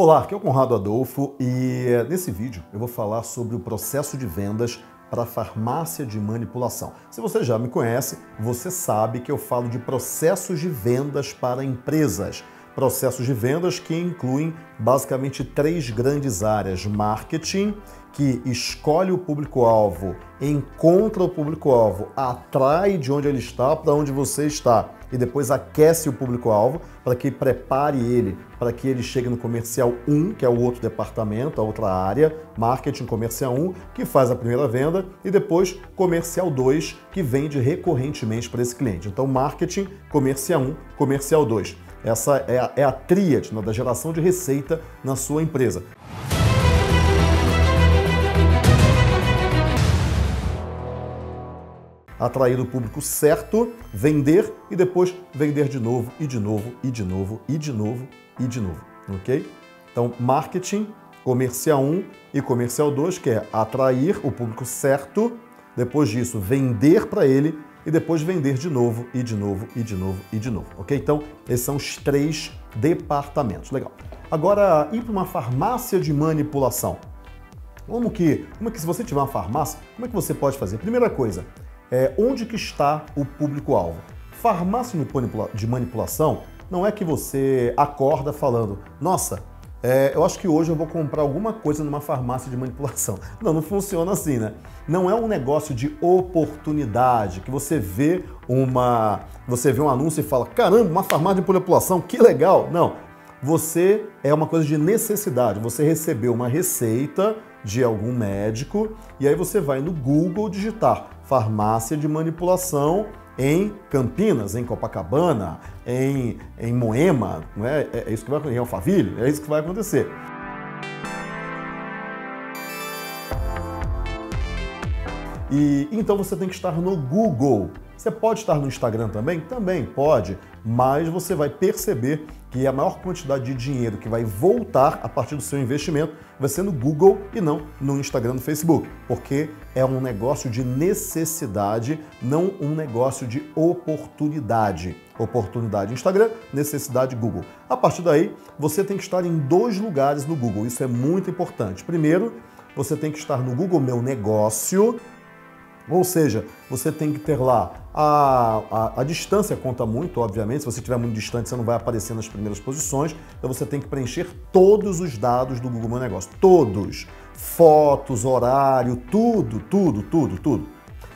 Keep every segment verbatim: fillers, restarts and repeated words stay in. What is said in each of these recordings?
Olá, aqui é o Conrado Adolpho e nesse vídeo eu vou falar sobre o processo de vendas para farmácia de manipulação. Se você já me conhece, você sabe que eu falo de processos de vendas para empresas. Processos de vendas que incluem basicamente três grandes áreas: marketing, que escolhe o público-alvo, encontra o público-alvo, atrai de onde ele está para onde você está e depois aquece o público-alvo para que prepare ele, para que ele chegue no comercial um, que é o outro departamento, a outra área, marketing comercial um, que faz a primeira venda, e depois comercial dois, que vende recorrentemente para esse cliente. Então marketing, comercial um, comercial dois. Essa é a, é a tríade, né, da geração de receita na sua empresa. Atrair o público certo, vender e depois vender de novo, e de novo, e de novo, e de novo, e de novo, ok? Então, marketing, comercial um e comercial dois, que é atrair o público certo, depois disso vender para ele, e depois vender de novo, e de novo, e de novo, e de novo, ok? Então, esses são os três departamentos, legal. Agora, ir para uma farmácia de manipulação. Como que, como é que se você tiver uma farmácia, como é que você pode fazer? Primeira coisa, é, onde que está o público-alvo? Farmácia de manipulação não é que você acorda falando, nossa, É, eu acho que hoje eu vou comprar alguma coisa numa farmácia de manipulação. Não, não funciona assim, né? Não é um negócio de oportunidade, que você vê uma, você vê um anúncio e fala, caramba, uma farmácia de manipulação, que legal! Não, você é uma coisa de necessidade, você recebeu uma receita de algum médico e aí você vai no Google digitar farmácia de manipulação em Campinas, em Copacabana, em, em Moema, não é? É isso que vai acontecer, em Alphaville, é isso que vai acontecer. E então você tem que estar no Google. Você pode estar no Instagram também? Também pode, mas você vai perceber que a maior quantidade de dinheiro que vai voltar a partir do seu investimento vai ser no Google e não no Instagram, no Facebook, porque é um negócio de necessidade, não um negócio de oportunidade. Oportunidade Instagram, necessidade Google. A partir daí, você tem que estar em dois lugares no Google, isso é muito importante. Primeiro, você tem que estar no Google Meu Negócio, ou seja, você tem que ter lá a, a, a distância, conta muito, obviamente. Se você estiver muito distante, você não vai aparecer nas primeiras posições. Então você tem que preencher todos os dados do Google Meu Negócio. Todos. Fotos, horário, tudo, tudo, tudo, tudo.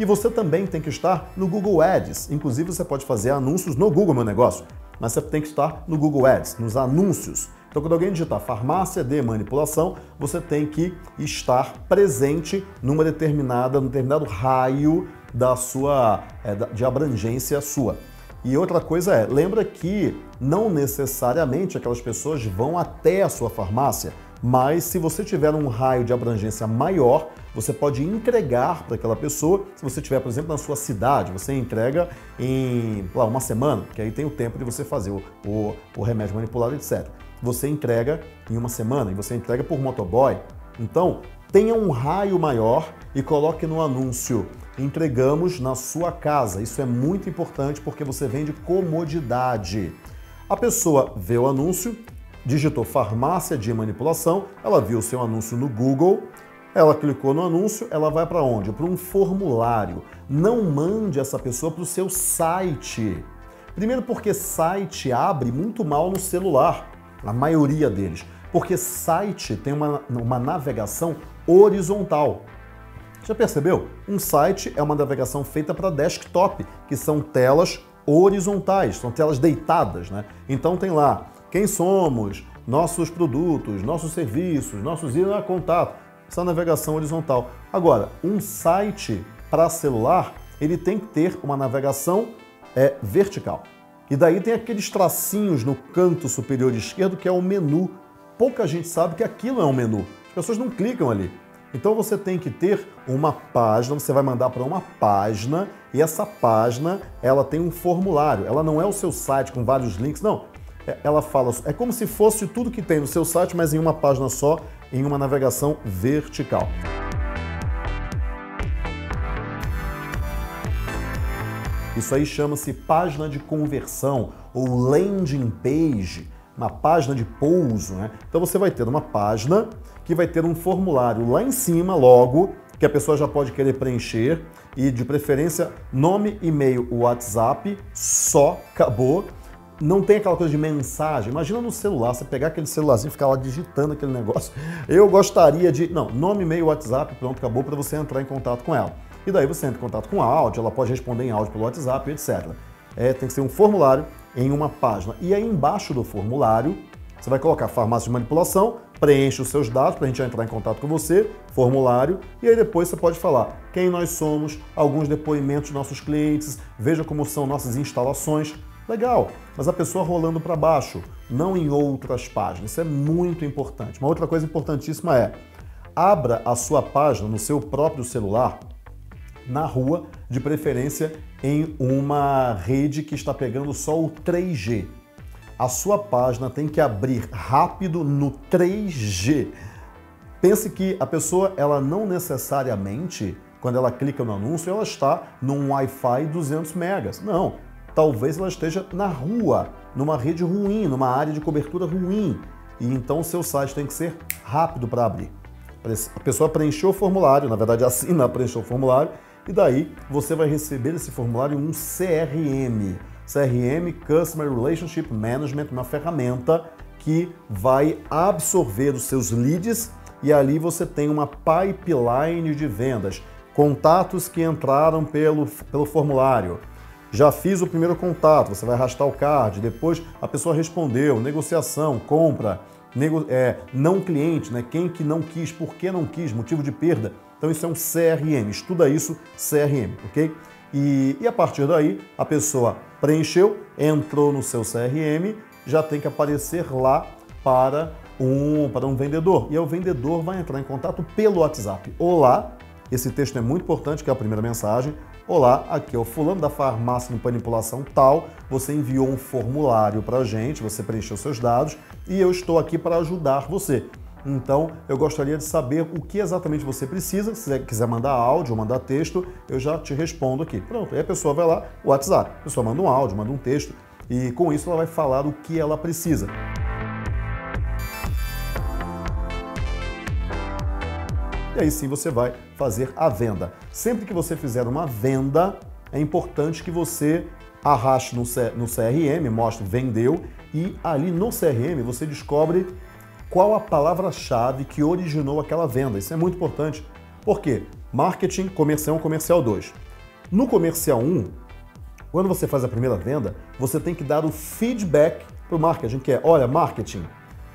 E você também tem que estar no Google Ads. Inclusive, você pode fazer anúncios no Google Meu Negócio, mas você tem que estar no Google Ads, nos anúncios. Então, quando alguém digitar farmácia de manipulação, você tem que estar presente numa determinada, num determinado raio da sua, é, de abrangência sua. E outra coisa é, lembra que não necessariamente aquelas pessoas vão até a sua farmácia, mas se você tiver um raio de abrangência maior, você pode entregar para aquela pessoa. Se você tiver, por exemplo, na sua cidade, você entrega em lá, uma semana, que aí tem o tempo de você fazer o, o, o remédio manipulado, etcétera. Você entrega em uma semana e você entrega por motoboy. Então, tenha um raio maior e coloque no anúncio, entregamos na sua casa. Isso é muito importante porque você vende comodidade. A pessoa vê o anúncio, digitou farmácia de manipulação, ela viu o seu anúncio no Google, ela clicou no anúncio, ela vai para onde? Para um formulário. Não mande essa pessoa para o seu site. Primeiro porque site abre muito mal no celular. A maioria deles, porque site tem uma, uma navegação horizontal. Já percebeu? Um site é uma navegação feita para desktop, que são telas horizontais, são telas deitadas, né? Então tem lá, quem somos, nossos produtos, nossos serviços, nossos e-mail, contato, essa navegação horizontal. Agora, um site para celular, ele tem que ter uma navegação é, vertical. E daí tem aqueles tracinhos no canto superior esquerdo que é o menu. Pouca gente sabe que aquilo é um menu. As pessoas não clicam ali. Então você tem que ter uma página, você vai mandar para uma página e essa página ela tem um formulário. Ela não é o seu site com vários links, não. Ela fala, é como se fosse tudo que tem no seu site, mas em uma página só, em uma navegação vertical. Isso aí chama-se página de conversão ou landing page. uma página de pouso, né? Então você vai ter uma página que vai ter um formulário lá em cima, logo, que a pessoa já pode querer preencher e, de preferência, nome, e-mail, WhatsApp, só, acabou. Não tem aquela coisa de mensagem. Imagina no celular, você pegar aquele celularzinho e ficar lá digitando aquele negócio. Eu gostaria de... Não, nome, e-mail, WhatsApp, pronto, acabou, para você entrar em contato com ela. E daí você entra em contato com a áudio, ela pode responder em áudio pelo WhatsApp, etcétera. É, tem que ser um formulário em uma página. E aí embaixo do formulário, você vai colocar farmácia de manipulação, preenche os seus dados para a gente entrar em contato com você, formulário, e aí depois você pode falar quem nós somos, alguns depoimentos dos nossos clientes, veja como são nossas instalações. Legal, mas a pessoa rolando para baixo, não em outras páginas. Isso é muito importante. Uma outra coisa importantíssima é, abra a sua página no seu próprio celular, na rua, de preferência em uma rede que está pegando só o três G. A sua página tem que abrir rápido no três G. Pense que a pessoa, ela não necessariamente, quando ela clica no anúncio, ela está num Wi-Fi duzentos megas. Não, talvez ela esteja na rua, numa rede ruim, numa área de cobertura ruim. E então o seu site tem que ser rápido para abrir. A pessoa preencheu o formulário, na verdade assina, preencheu o formulário, e daí você vai receber esse formulário um C R M. C R M, Customer Relationship Management, uma ferramenta que vai absorver os seus leads e ali você tem uma pipeline de vendas, contatos que entraram pelo, pelo formulário. Já fiz o primeiro contato, você vai arrastar o card, depois a pessoa respondeu, negociação, compra, nego, é, não cliente, né? Quem que não quis, por que não quis, motivo de perda. Então isso é um C R M, estuda isso, C R M, ok? E, e a partir daí, a pessoa preencheu, entrou no seu C R M, já tem que aparecer lá para um, para um vendedor. E aí o vendedor vai entrar em contato pelo WhatsApp. Olá, esse texto é muito importante, que é a primeira mensagem. Olá, aqui é o fulano da farmácia de manipulação tal, você enviou um formulário para a gente, você preencheu seus dados e eu estou aqui para ajudar você. Então, eu gostaria de saber o que exatamente você precisa. Se você quiser mandar áudio ou mandar texto, eu já te respondo aqui. Pronto, aí a pessoa vai lá, WhatsApp, a pessoa manda um áudio, manda um texto e com isso ela vai falar o que ela precisa. E aí sim você vai fazer a venda. Sempre que você fizer uma venda, é importante que você arraste no C R M, mostre vendeu, e ali no C R M você descobre qual a palavra-chave que originou aquela venda. Isso é muito importante. Por quê? Marketing, comercial um, comercial dois. No comercial um, quando você faz a primeira venda, você tem que dar o feedback para o marketing, que é, olha, marketing,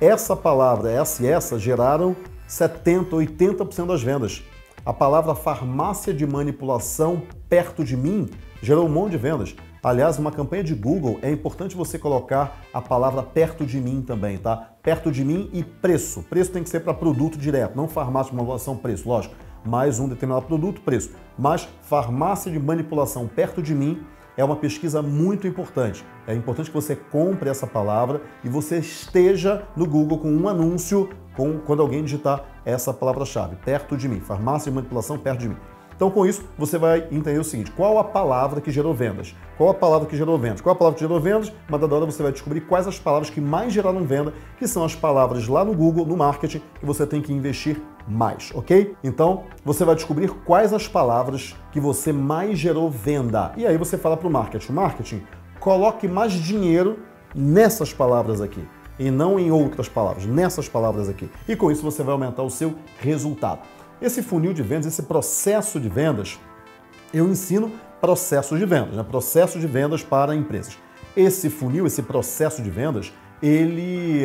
essa palavra, essa e essa, geraram setenta, oitenta por cento das vendas. A palavra farmácia de manipulação perto de mim gerou um monte de vendas. Aliás, uma campanha de Google, é importante você colocar a palavra perto de mim também, tá? Perto de mim e preço. Preço tem que ser para produto direto, não farmácia de manipulação, preço, lógico. Mais um determinado produto, preço. Mas farmácia de manipulação perto de mim é uma pesquisa muito importante. É importante que você compre essa palavra e você esteja no Google com um anúncio com, quando alguém digitar essa palavra-chave, perto de mim, farmácia de manipulação perto de mim. Então, com isso, você vai entender o seguinte, qual a palavra que gerou vendas? Qual a palavra que gerou vendas? Qual a palavra que gerou vendas? Uma dada hora você vai descobrir quais as palavras que mais geraram venda, que são as palavras lá no Google, no marketing, que você tem que investir mais, ok? Então, você vai descobrir quais as palavras que você mais gerou venda. E aí você fala para o marketing, marketing, coloque mais dinheiro nessas palavras aqui. E não em outras palavras, nessas palavras aqui. E com isso você vai aumentar o seu resultado. Esse funil de vendas, esse processo de vendas, eu ensino processos de vendas, né? Processo de vendas para empresas. Esse funil, esse processo de vendas, ele,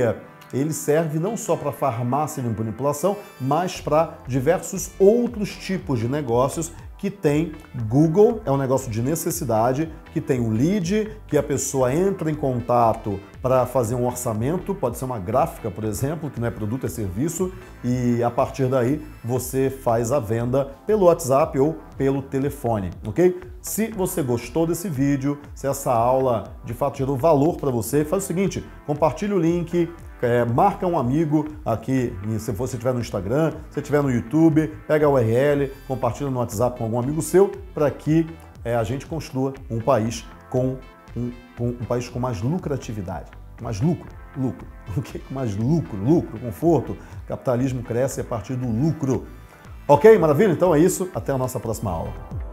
ele serve não só para farmácia de manipulação, mas para diversos outros tipos de negócios que tem Google, é um negócio de necessidade, que tem o lead, que a pessoa entra em contato para fazer um orçamento, pode ser uma gráfica, por exemplo, que não é produto, é serviço, e a partir daí você faz a venda pelo WhatsApp ou pelo telefone, ok? Se você gostou desse vídeo, se essa aula de fato gerou valor para você, faz o seguinte, compartilha o link, é, marca um amigo aqui, se você estiver no Instagram, se estiver no YouTube, pega a U R L, compartilha no WhatsApp com algum amigo seu, para que é, a gente construa um país com, um, com, um país com mais lucratividade, mais lucro. lucro. O que mais lucro? Lucro, conforto. O capitalismo cresce a partir do lucro. Ok? Maravilha? Então é isso. Até a nossa próxima aula.